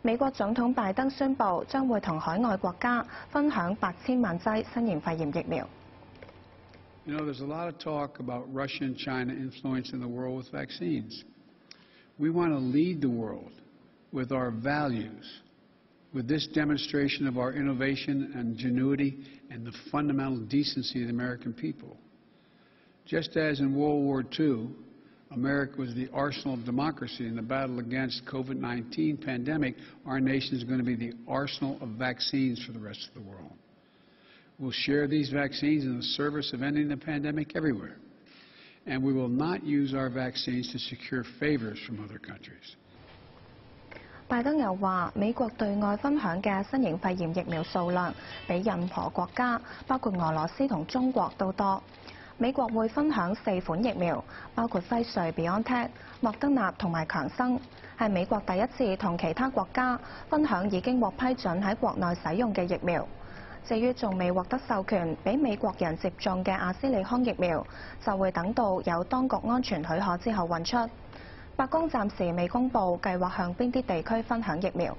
美國總統拜登宣布將會同海外國家分享8,000萬劑新型肺炎疫苗。 You know, there's a lot of talk about Russia and China influencing the world with vaccines. We want to lead the world with our values, with this demonstration of our innovation and ingenuity and the fundamental decency of the American people. Just as in World War II, America was the arsenal of democracy in the battle against COVID-19 pandemic, our nation is going to be the arsenal of vaccines for the rest of the world. We'll share these vaccines in the service of ending the pandemic everywhere. And we will not use our vaccines to secure favors from other countries. 拜登又話：美國對外分享嘅新型肺炎疫苗數量比任何國家，包括俄羅斯同中國都多。美國會分享4款疫苗，包括輝瑞、BioNTech、莫德納同埋強生，係美國第一次同其他國家分享已經獲批准喺國內使用嘅疫苗。 至於仲未獲得授權俾美國人接種嘅阿斯利康疫苗，就會等到有當局安全許可之後運出。白宮暫時未公布計劃向邊啲地區分享疫苗。